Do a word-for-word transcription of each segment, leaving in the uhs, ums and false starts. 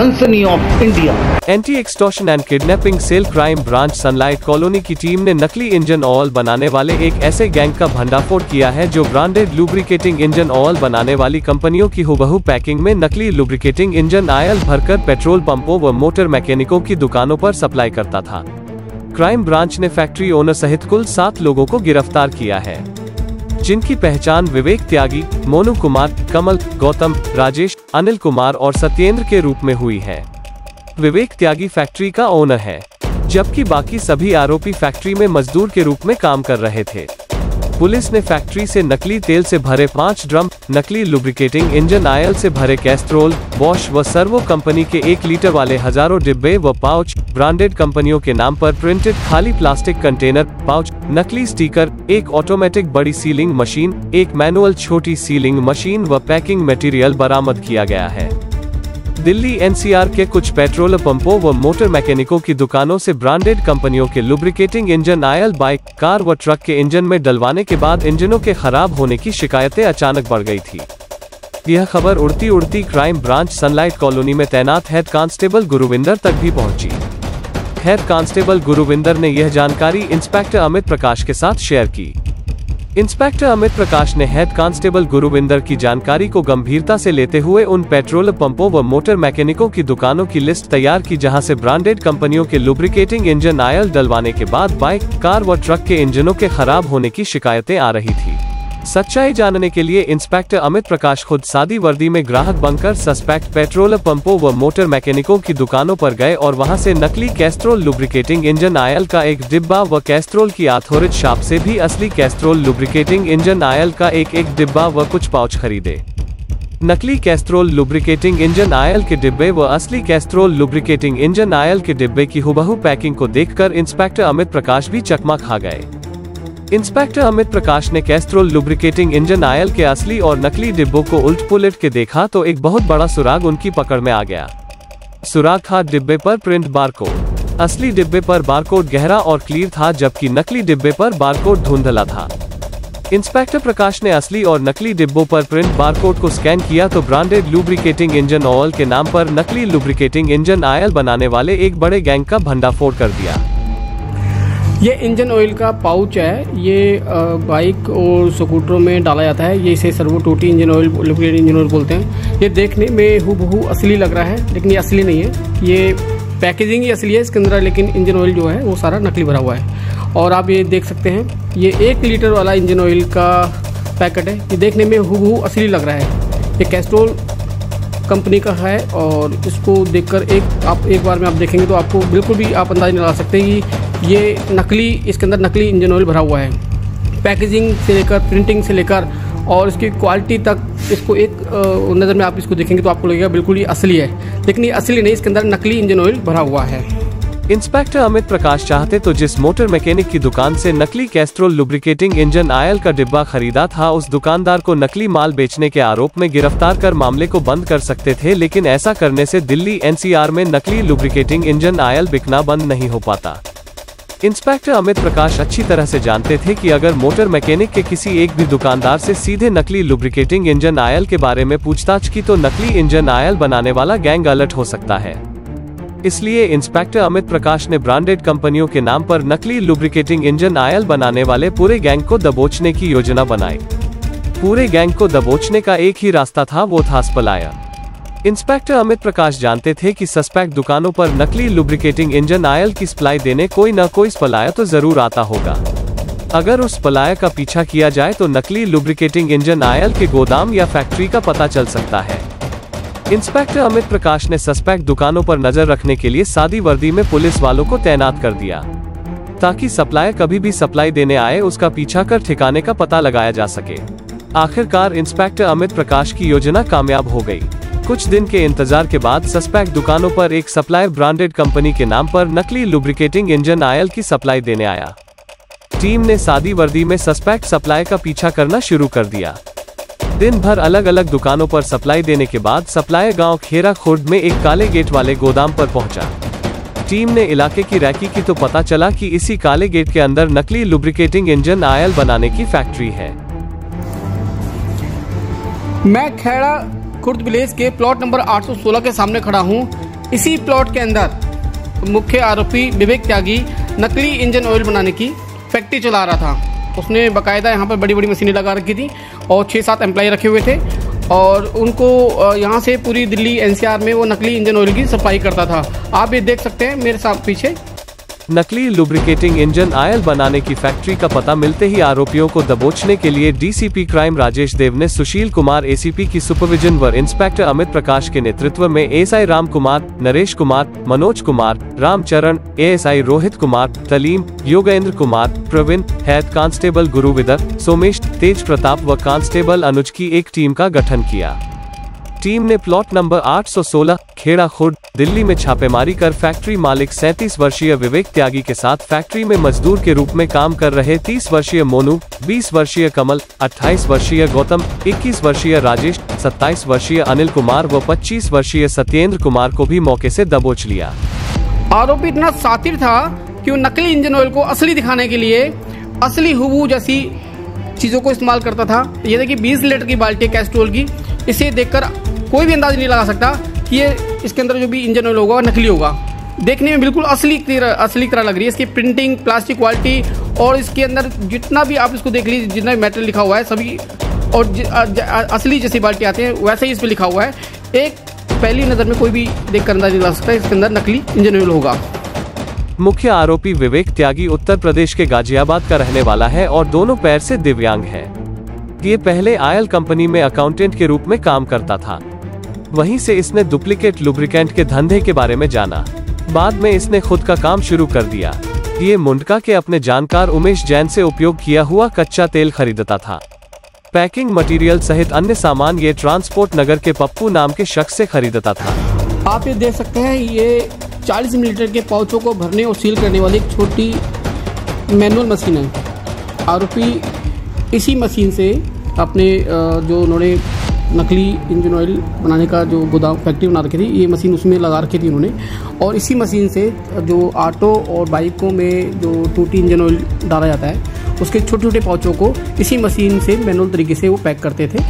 सनसनी of India. Anti extortion and kidnapping cell crime branch Sunlight Colony की टीम ने नकली इंजन ऑयल बनाने वाले एक ऐसे गैंग का भंडाफोड़ किया है जो ब्रांडेड लुब्रिकेटिंग इंजन ऑयल बनाने वाली कंपनियों की हुबहू पैकिंग में नकली लुब्रिकेटिंग इंजन ऑयल भरकर पेट्रोल पंपों व मोटर मैकेनिकों की दुकानों पर सप्लाई करता था। क्राइम ब्रांच ने फैक्ट्री ओनर सहित कुल सात लोगों को गिरफ्तार किया है, जिनकी पहचान विवेक त्यागी, मोनू कुमार, कमल गौतम, राजेश, अनिल कुमार और सत्येंद्र के रूप में हुई है। विवेक त्यागी फैक्ट्री का ओनर है, जबकि बाकी सभी आरोपी फैक्ट्री में मजदूर के रूप में काम कर रहे थे। पुलिस ने फैक्ट्री से नकली तेल से भरे पाँच ड्रम, नकली लुब्रिकेटिंग इंजन ऑयल से भरे कैस्ट्रोल, बॉश व सर्वो कंपनी के एक लीटर वाले हजारों डिब्बे व पाउच, ब्रांडेड कंपनियों के नाम पर प्रिंटेड खाली प्लास्टिक कंटेनर, पाउच, नकली स्टीकर, एक ऑटोमेटिक बड़ी सीलिंग मशीन, एक मैनुअल छोटी सीलिंग मशीन व पैकिंग मटेरियल बरामद किया गया है। दिल्ली एन सी आर के कुछ पेट्रोल पंपों व मोटर मैकेनिकों की दुकानों से ब्रांडेड कंपनियों के lubricating engine oil bike, car व ट्रक के इंजन में डलवाने के बाद इंजनों के खराब होने की शिकायतें अचानक बढ़ गई थी। यह खबर उड़ती उड़ती क्राइम ब्रांच सनलाइट कॉलोनी में तैनात हेड कांस्टेबल गुरुविंदर तक भी पहुंची। हेड कांस्टेबल गुरुविंदर ने यह जानकारी इंस्पेक्टर अमित प्रकाश के साथ शेयर की। इंस्पेक्टर अमित प्रकाश ने हेड कांस्टेबल गुरुविंदर की जानकारी को गंभीरता से लेते हुए उन पेट्रोल पंपों व मोटर मैकेनिकों की दुकानों की लिस्ट तैयार की जहां से ब्रांडेड कंपनियों के लुब्रिकेटिंग इंजन ऑयल डलवाने के बाद बाइक, कार व ट्रक के इंजनों के खराब होने की शिकायतें आ रही थी। सच्चाई जानने के लिए इंस्पेक्टर अमित प्रकाश खुद सादी वर्दी में ग्राहक बनकर सस्पेक्ट पेट्रोल पंपों व मोटर मैकेनिकों की दुकानों पर गए और वहां से नकली कैस्ट्रोल लुब्रिकेटिंग इंजन ऑयल का एक डिब्बा व कैस्ट्रोल की ऑथोराइज्ड शॉप से भी असली कैस्ट्रोल लुब्रिकेटिंग इंजन ऑयल का एक एक डिब्बा व कुछ पाउच खरीदे। नकली कैस्ट्रोल लुब्रिकेटिंग इंजन ऑयल के डिब्बे व असली कैस्ट्रोल लुब्रिकेटिंग इंजन ऑयल के डिब्बे की हुबहू पैकिंग को देखकर इंस्पेक्टर अमित प्रकाश भी चकमा खा गए। इंस्पेक्टर अमित प्रकाश ने कैस्ट्रोल लुब्रिकेटिंग इंजन ऑयल के असली और नकली डिब्बों को उलट पुलट के देखा तो एक बहुत बड़ा सुराग उनकी पकड़ में आ गया। सुराग था डिब्बे पर प्रिंट बारकोड, असली डिब्बे पर बारकोड गहरा और क्लियर था जबकि नकली डिब्बे पर बारकोड धुंधला था। इंस्पेक्टर प्रकाश ने असली और नकली डिब्बों पर प्रिंट बारकोड को स्कैन किया तो ब्रांडेड लुब्रिकेटिंग इंजन ऑयल के नाम पर नकली लुब्रिकेटिंग इंजन ऑयल बनाने वाले एक बड़े गैंग का भंडाफोड़ कर दिया। ये इंजन ऑयल का पाउच है, ये बाइक और स्कूटरों में डाला जाता है। ये इसे सर्वो टोटी engine oil, lubricate engine oil बोलते हैं। ये देखने में हूबहू असली लग रहा है, लेकिन ये असली नहीं है। ये पैकेजिंग ही असली है इसके अंदर, लेकिन इंजन ऑयल जो है वो सारा नकली भरा हुआ है। और आप ये देख सकते हैं, ये एक लीटर वाला इंजन ऑयल का पैकेट है। ये देखने में हूबहू असली लग रहा है। ये कैस्ट्रोल कंपनी का है और इसको देखकर एक आप एक बार में आप देखेंगे तो आपको बिल्कुल भी आप अंदाज़ नहीं लगा सकते कि ये नकली, इसके अंदर नकली इंजन ऑयल भरा हुआ है। पैकेजिंग से लेकर प्रिंटिंग से लेकर और इसकी क्वालिटी तक, इसको एक नज़र में आप इसको देखेंगे तो आपको लगेगा बिल्कुल ही असली है, लेकिन ये असली नहीं, इसके अंदर नकली इंजन ऑयल भरा हुआ है। इंस्पेक्टर अमित प्रकाश चाहते तो जिस मोटर मैकेनिक की दुकान से नकली कैस्ट्रोल लुब्रिकेटिंग इंजन ऑयल का डिब्बा खरीदा था उस दुकानदार को नकली माल बेचने के आरोप में गिरफ्तार कर मामले को बंद कर सकते थे, लेकिन ऐसा करने से दिल्ली एन सी आर में नकली लुब्रिकेटिंग इंजन ऑयल बिकना बंद नहीं हो पाता। इंस्पेक्टर अमित प्रकाश अच्छी तरह से जानते थे कि अगर मोटर मैकेनिक के किसी एक भी दुकानदार से सीधे नकली लुब्रिकेटिंग इंजन ऑयल के बारे में पूछताछ की तो नकली इंजन ऑयल बनाने वाला गैंग अलर्ट हो सकता है। इसलिए इंस्पेक्टर अमित प्रकाश ने ब्रांडेड कंपनियों के नाम पर नकली लुब्रिकेटिंग इंजन ऑयल बनाने वाले पूरे गैंग को दबोचने की योजना बनाई। पूरे गैंग को दबोचने का एक ही रास्ता था, वो था पलायन। इंस्पेक्टर अमित प्रकाश जानते थे कि सस्पेक्ट दुकानों पर नकली लुब्रिकेटिंग इंजन ऑयल की सप्लाई देने कोई न कोई पलाया तो जरूर आता होगा। अगर उस पलाया का पीछा किया जाए तो नकली लुब्रिकेटिंग इंजन ऑयल के गोदाम या फैक्ट्री का पता चल सकता है। इंस्पेक्टर अमित प्रकाश ने सस्पेक्ट दुकानों पर नजर रखने के लिए सादी वर्दी में पुलिस वालों को तैनात कर दिया ताकि सप्लायर कभी भी सप्लाई देने आए उसका पीछा कर ठिकाने का पता लगाया जा सके। आखिरकार इंस्पेक्टर अमित प्रकाश की योजना कामयाब हो गई। कुछ दिन के इंतजार के बाद सस्पेक्ट दुकानों पर एक सप्लायर ब्रांडेड कंपनी के नाम पर नकली लुब्रिकेटिंग इंजन ऑयल की सप्लाई देने आया। टीम ने सादी वर्दी में सस्पेक्ट सप्लायर का पीछा करना शुरू कर दिया। दिन भर अलग अलग दुकानों पर सप्लाई देने के बाद सप्लायर गांव खेरा खुर्द में एक काले गेट वाले गोदाम पर पहुंचा। टीम ने इलाके की रैकी की तो पता चला कि इसी काले गेट के अंदर नकली लुब्रिकेटिंग इंजन ऑयल बनाने की फैक्ट्री है। मैं खेड़ा खुर्द विलेज के प्लॉट नंबर आठ सौ सोलह के सामने खड़ा हूं। इसी प्लॉट के अंदर मुख्य आरोपी विवेक त्यागी नकली इंजन ऑयल बनाने की फैक्ट्री चला रहा था। उसने बाकायदा यहाँ पर बड़ी बड़ी मशीनें लगा रखी थी और छः सात एम्प्लॉय रखे हुए थे और उनको यहाँ से पूरी दिल्ली एन सी आर में वो नकली इंजन ऑयल की सप्लाई करता था। आप ये देख सकते हैं मेरे साथ पीछे। नकली लुब्रिकेटिंग इंजन ऑयल बनाने की फैक्ट्री का पता मिलते ही आरोपियों को दबोचने के लिए D C P crime Rajesh Dev ने Sushil Kumar A C P की सुपरविजन व इंस्पेक्टर अमित प्रकाश के नेतृत्व में A S I Ram Kumar, Naresh Kumar, Manoj Kumar, Ramcharan, A S I Rohit Kumar, Talim, Yogendra Kumar, Praveen, head constable Gurvinder, Somesh, Tej Pratap व कांस्टेबल अनुज की एक टीम का गठन किया। टीम ने प्लॉट नंबर आठ सौ सोलह खेड़ा खुर्द दिल्ली में छापेमारी कर फैक्ट्री मालिक सैंतीस वर्षीय विवेक त्यागी के साथ फैक्ट्री में मजदूर के रूप में काम कर रहे तीस वर्षीय मोनू, बीस वर्षीय कमल, अट्ठाईस वर्षीय गौतम, इक्कीस वर्षीय राजेश, सत्ताईस वर्षीय अनिल कुमार व पच्चीस वर्षीय सत्येंद्र कुमार को भी मौके से दबोच लिया। आरोपी इतना शातिर था कि वो नकली इंजन ऑयल को असली दिखाने के लिए असली हुबहू जैसी चीजों को इस्तेमाल करता था। ये देखिए बीस लीटर की बाल्टी कैस्ट्रोल की, इसे देखकर कोई भी अंदाज नहीं लगा सकता कि ये इसके अंदर जो भी इंजन ऑयल होगा नकली होगा। देखने में बिल्कुल असली असली तरह लग रही है। इसकी प्रिंटिंग, प्लास्टिक क्वालिटी और इसके अंदर जितना भी आप इसको देख लीजिए जितना भी मेटल लिखा हुआ है सभी और ज, अ, ज, अ, असली जैसी बाल्टी आती है वैसे ही इस पर लिखा हुआ है। एक पहली नज़र में कोई भी देख कर अंदाज नहीं लगा सकता इसके अंदर नकली इंजन ऑयल होगा। मुख्य आरोपी विवेक त्यागी उत्तर प्रदेश के गाजियाबाद का रहने वाला है और दोनों पैर से दिव्यांग है। ये पहले आयल कंपनी में अकाउंटेंट के रूप में काम करता था। वहीं से इसने डुप्लीकेट लुब्रिकेंट के धंधे के बारे में जाना। बाद में इसने खुद का काम शुरू कर दिया। ये मुंडका के अपने जानकार उमेश जैन से उपयोग किया हुआ कच्चा तेल खरीदता था। पैकिंग मटेरियल सहित अन्य सामान ये ट्रांसपोर्ट नगर के पप्पू नाम के शख्स से खरीदता था। आप ये देख सकते हैं ये चालीस मिलीलीटर के पाउचों को भरने और सील करने वाली एक छोटी मैनुअल मशीन है। आरोपी इसी मशीन से अपने जो उन्होंने नकली इंजन ऑयल बनाने का जो गोदाम फैक्ट्री बना रखी थी ये मशीन उसमें लगा रखी थी उन्होंने और इसी मशीन से जो ऑटो और बाइकों में जो टूटी इंजन ऑयल डाला जाता है उसके छोटे छोटे पाउचों को इसी मशीन से मैनुअल तरीके से वो पैक करते थे।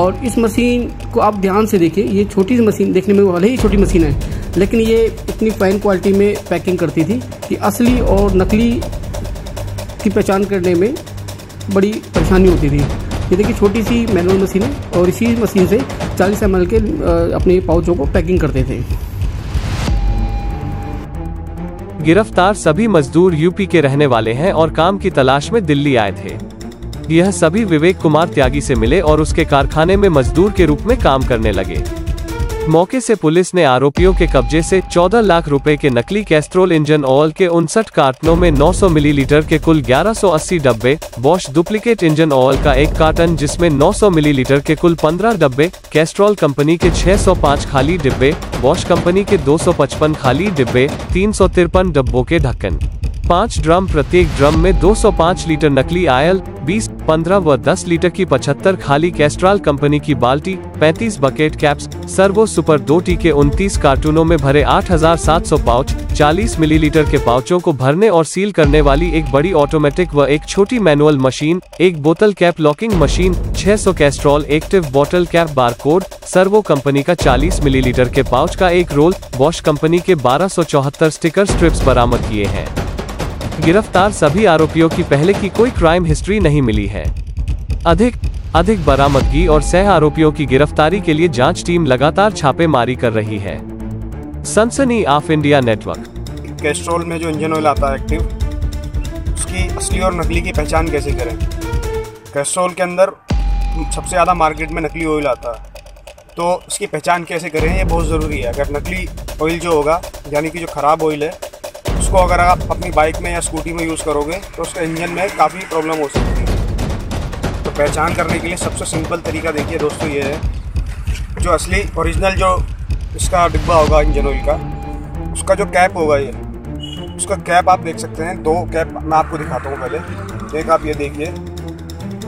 और इस मशीन को आप ध्यान से देखिए, ये छोटी मशीन देखने में भले ही छोटी मशीन है लेकिन ये इतनी फाइन क्वालिटी में पैकिंग करती थी कि असली और नकली की पहचान करने में बड़ी परेशानी होती थी। ये देखिए छोटी सी मैनुअल मशीन है और इसी मशीन से चालीस एम एल के अपने पाउचों को पैकिंग करते थे। गिरफ्तार सभी मजदूर यू पी के रहने वाले हैं और काम की तलाश में दिल्ली आए थे। यह सभी विवेक कुमार त्यागी से मिले और उसके कारखाने में मजदूर के रूप में काम करने लगे। मौके से पुलिस ने आरोपियों के कब्जे से चौदह लाख रुपए के नकली कैस्ट्रोल इंजन ऑयल के उनसठ कार्टनों में नौ सौ मिलीलीटर के कुल ग्यारह सौ अस्सी डब्बे, बॉश डुप्लीकेट इंजन ऑयल का एक कार्टन जिसमें नौ सौ मिलीलीटर के कुल पंद्रह डब्बे, कैस्ट्रोल कंपनी के छह सौ पाँच खाली डिब्बे, बॉश कंपनी के दो सौ पचपन खाली डिब्बे, तीन सौ तिरपन डब्बों के ढक्कन, पाँच ड्रम, प्रत्येक ड्रम में दो सौ पाँच लीटर नकली आयल, बीस, पंद्रह व दस लीटर की पचहत्तर खाली कैस्ट्रॉल कंपनी की बाल्टी, पैंतीस बकेट कैप्स, सर्वो सुपर दो टी के उनतीस कार्टूनों में भरे आठ हज़ार सात सौ पाउच, चालीस मिलीलीटर के पाउचों को भरने और सील करने वाली एक बड़ी ऑटोमेटिक व एक छोटी मैनुअल मशीन, एक बोतल कैप लॉकिंग मशीन, छह सौ Castrol active bottle cap barcode, Servo company का चालीस मिलीलीटर के पाउच का एक रोल, बॉश कंपनी के बारह सौ चौहत्तर स्टिकर स्ट्रिप्स बरामद किए हैं। गिरफ्तार सभी आरोपियों की पहले की कोई क्राइम हिस्ट्री नहीं मिली है। अधिक अधिक बरामदगी और सह आरोपियों की गिरफ्तारी के लिए जांच टीम लगातार छापेमारी कर रही है। सनसनी ऑफ इंडिया नेटवर्क। कैस्ट्रोल में जो इंजन ऑयल आता है एक्टिव, उसकी असली और नकली की पहचान कैसे करें? कैस्ट्रोल के अंदर सबसे ज़्यादा मार्केट में नकली ऑयल आता है तो उसकी पहचान कैसे करें ये बहुत ज़रूरी है। अगर नकली ऑयल जो होगा यानी कि जो खराब ऑयल है उसको अगर आप अपनी बाइक में या स्कूटी में यूज़ करोगे तो उसका इंजन में काफ़ी प्रॉब्लम हो सकती है। तो पहचान करने के लिए सबसे सिंपल तरीका देखिए दोस्तों ये है, जो असली ओरिजिनल जो इसका डिब्बा होगा इंजन ऑयल का उसका जो कैप होगा ये उसका कैप आप देख सकते हैं। दो कैप मैं आपको दिखाता हूँ, पहले एक आप ये देखिए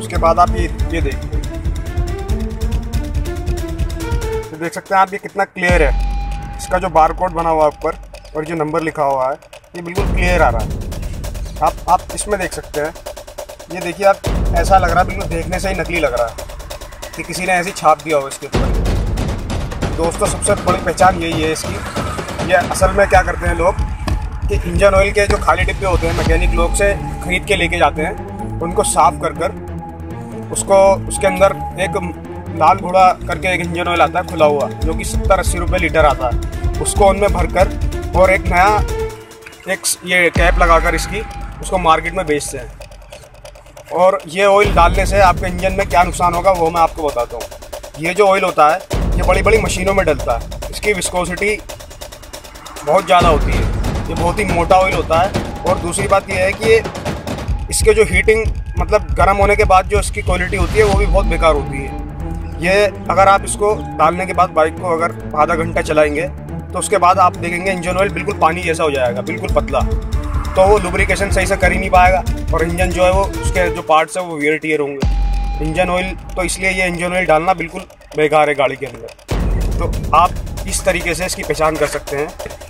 उसके बाद आप ये ये देखिए तो देख सकते हैं आप ये कितना क्लियर है। इसका जो बारकोड बना हुआ है ऊपर और जो नंबर लिखा हुआ है ये बिल्कुल क्लियर आ रहा है। आप आप इसमें देख सकते हैं, ये देखिए आप ऐसा लग रहा है बिल्कुल देखने से ही नकली लग रहा है कि किसी ने ऐसी छाप दिया हो इसके ऊपर। दोस्तों सबसे बड़ी पहचान यही है इसकी ये असल में क्या करते हैं लोग कि इंजन ऑयल के जो खाली डिब्बे होते हैं मैकेनिक लोग से खरीद के लेके जाते हैं, उनको साफ कर कर उसको उसके अंदर एक लाल घोड़ा करके एक इंजन ऑयल आता है खुला हुआ जो कि सत्तर अस्सी रुपये लीटर आता है, उसको उनमें भर कर और एक नया एक ये कैप लगा कर इसकी उसको मार्केट में बेचते हैं। और ये ऑयल डालने से आपके इंजन में क्या नुकसान होगा वो मैं आपको बताता हूँ। ये जो ऑयल होता है ये बड़ी बड़ी मशीनों में डलता है, इसकी विस्कोसिटी बहुत ज़्यादा होती है, ये बहुत ही मोटा ऑयल होता है। और दूसरी बात ये है कि ये इसके जो हीटिंग मतलब गर्म होने के बाद जो इसकी क्वालिटी होती है वो भी बहुत बेकार होती है। ये अगर आप इसको डालने के बाद बाइक को अगर आधा घंटा चलाएँगे तो उसके बाद आप देखेंगे इंजन ऑयल बिल्कुल पानी जैसा हो जाएगा, बिल्कुल पतला, तो वो लुब्रिकेशन सही से कर ही नहीं पाएगा और इंजन जो है वो उसके जो पार्ट्स हैं वो वियर टियर होंगे। इंजन ऑयल तो इसलिए ये इंजन ऑयल डालना बिल्कुल बेकार है गाड़ी के अंदर। तो आप इस तरीके से इसकी पहचान कर सकते हैं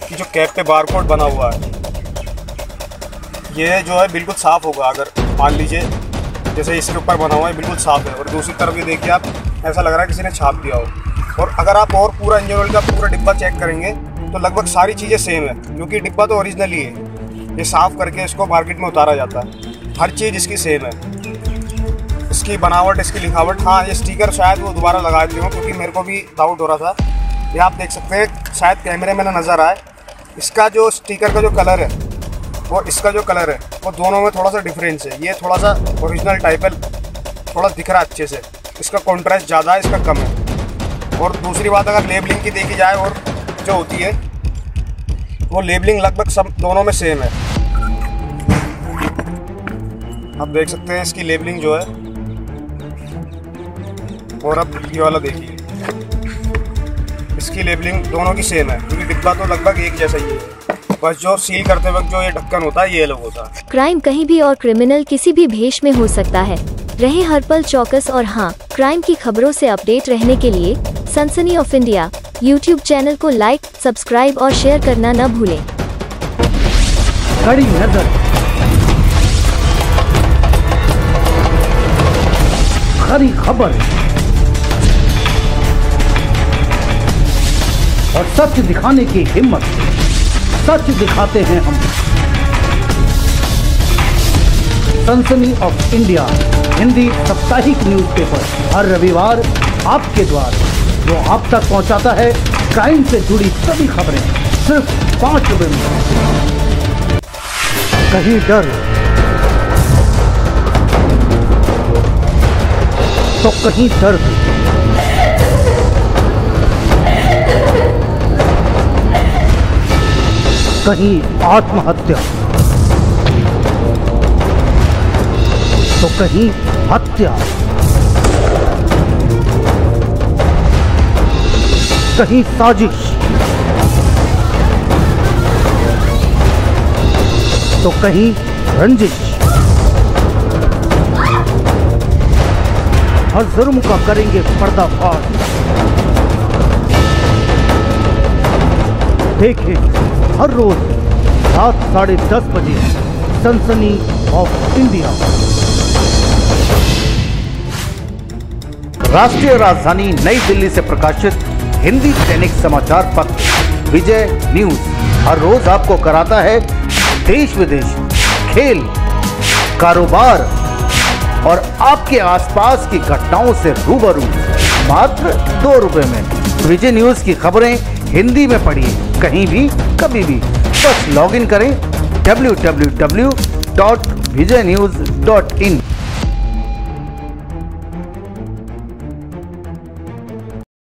कि जो कैप पे बारकोड बना हुआ है ये जो है बिल्कुल साफ़ होगा। अगर मान लीजिए जैसे इसके ऊपर बना हुआ है बिल्कुल साफ़ है और दूसरी तरफ ये देखिए आप, ऐसा लग रहा है किसी ने छाप दिया हो। और अगर आप और पूरा इंजन ऑयल का पूरा डिब्बा चेक करेंगे तो लगभग सारी चीज़ें सेम है, क्योंकि डिब्बा तो ओरिजिनली है, ये साफ़ करके इसको मार्केट में उतारा जाता है, हर चीज़ इसकी सेम है, इसकी बनावट, इसकी लिखावट। हाँ, ये स्टिकर शायद वो दोबारा लगा दिए हों क्योंकि मेरे को भी डाउट हो रहा था। ये आप देख सकते हैं, शायद कैमरे में ना नज़र आए, इसका जो स्टिकर का जो कलर है और इसका जो कलर है वो दोनों में थोड़ा सा डिफरेंस है। ये थोड़ा सा ओरिजिनल टाइप है, थोड़ा दिख रहा है अच्छे से, इसका कॉन्ट्रास्ट ज़्यादा है, इसका कम है। और दूसरी बात अगर लेबलिंग की देखी जाए और जो होती है वो लेबलिंग लगभग सब दोनों में सेम है। आप देख सकते हैं इसकी लेबलिंग जो है। और अब ये वाला देखिए, इसकी लेबलिंग दोनों की सेम है क्योंकि डिब्बा तो लगभग एक जैसा ही है, बस जो सील करते वक्त जो ये ढक्कन होता है ये अलग होता है। क्राइम कहीं भी और क्रिमिनल किसी भी भेष में हो सकता है। रहे हर पल चौकस और हाँ, क्राइम की खबरों से अपडेट रहने के लिए Sansani of India YouTube channel को लाइक, सब्सक्राइब और शेयर करना न भूलें। खड़ी नजर, खरी खबर और सच दिखाने की हिम्मत, सच दिखाते हैं हम। सनसनी ऑफ इंडिया हिंदी साप्ताहिक न्यूज़पेपर हर रविवार आपके द्वार, जो आप तक पहुंचाता है क्राइम से जुड़ी सभी खबरें सिर्फ पाँच रुपए में। कहीं डर तो कहीं दर्द, कहीं आत्महत्या तो कहीं हत्या, कहीं साजिश तो कहीं रंजिश। हर जुर्म का करेंगे पर्दाफाश, देखें हर रोज रात साढ़े दस बजे सनसनी ऑफ इंडिया। राष्ट्रीय राजधानी नई दिल्ली से प्रकाशित हिंदी दैनिक समाचार पत्र विजय न्यूज हर रोज आपको कराता है देश विदेश, खेल, कारोबार और आपके आसपास की घटनाओं से रूबरू मात्र दो रुपए में। विजय न्यूज की खबरें हिंदी में पढ़िए कहीं भी कभी भी, बस लॉगिन करें W W W dot Vijay news dot इन।